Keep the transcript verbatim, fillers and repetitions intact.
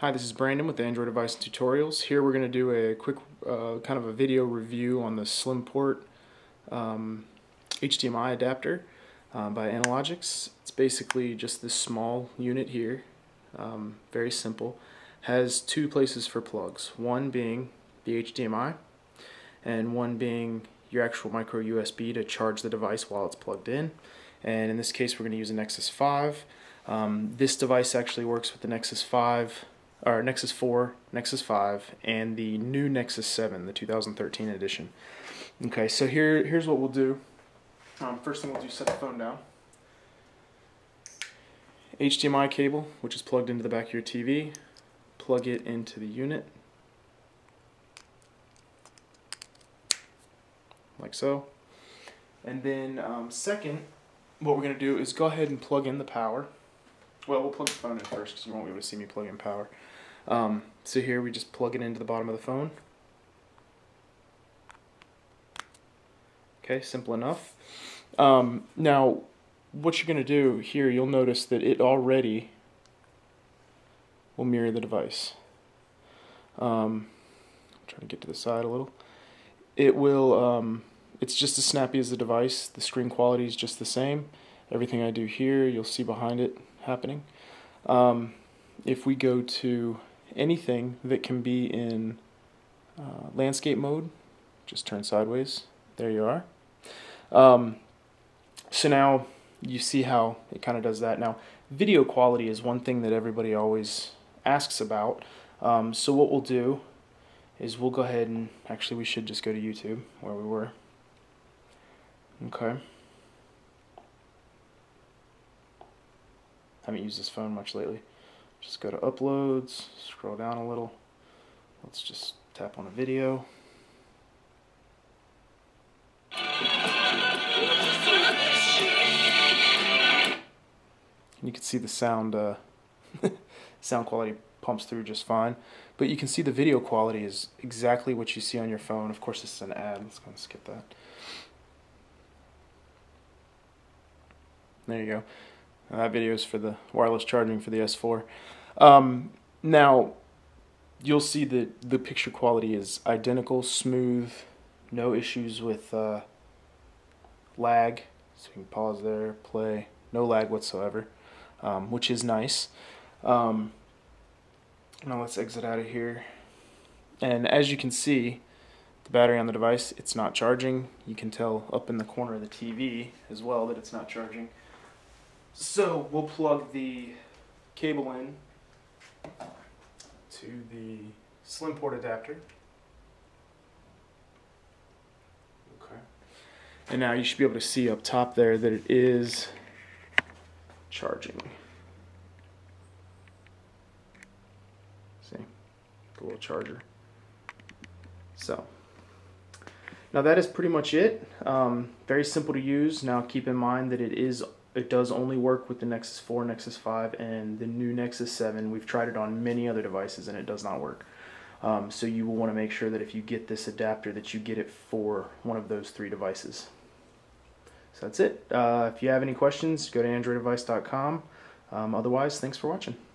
Hi, this is Brandon with Android Advice and Tutorials. Here we're going to do a quick uh, kind of a video review on the Slimport um, H D M I adapter uh, by Analogix. It's basically just this small unit here, um, very simple. Has two places for plugs, one being the H D M I and one being your actual micro U S B to charge the device while it's plugged in. And in this case we're going to use a Nexus five. Um, this device actually works with the Nexus five. Or Nexus four, Nexus five, and the new Nexus seven, the two thousand thirteen edition. Okay, so here, here's what we'll do. Um, first thing we'll do is set the phone down. H D M I cable, which is plugged into the back of your T V, plug it into the unit, like so. And then um, second, what we're going to do is go ahead and plug in the power. Well, we'll plug the phone in first because you won't be able to see me plug in power. Um, so here we just plug it into the bottom of the phone. Okay, simple enough. Um, now, what you're going to do here, you'll notice that it already will mirror the device. Um, I'm trying to get to the side a little. It will, um, it's just as snappy as the device. The screen quality is just the same. Everything I do here, you'll see behind it happening. Um, if we go to anything that can be in uh, landscape mode, just turn sideways, there you are. Um, so now you see how it kind of does that. Now, video quality is one thing that everybody always asks about. Um, so what we'll do is we'll go ahead and actually we should just go to YouTube where we were. Okay. I haven't used this phone much lately. Just go to uploads, scroll down a little. Let's just tap on a video. And you can see the sound, uh, sound quality pumps through just fine. But you can see the video quality is exactly what you see on your phone. Of course, this is an ad. Let's go and skip that. There you go. Uh, that video is for the wireless charging for the S four. Um, now, you'll see that the picture quality is identical, smooth, no issues with uh, lag. So you can pause there, play, no lag whatsoever, um, which is nice. Um, now let's exit out of here. And as you can see, the battery on the device, it's not charging. You can tell up in the corner of the T V as well that it's not charging. So we'll plug the cable in to the Slimport adapter. Okay. And now you should be able to see up top there that it is charging. See? The little charger. So now that is pretty much it. Um, very simple to use. Now keep in mind that it is It does only work with the Nexus four, Nexus five, and the new Nexus seven. We've tried it on many other devices and it does not work. Um, so you will want to make sure that if you get this adapter that you get it for one of those three devices. So that's it. Uh, if you have any questions, go to android advice dot com. Um, otherwise, thanks for watching.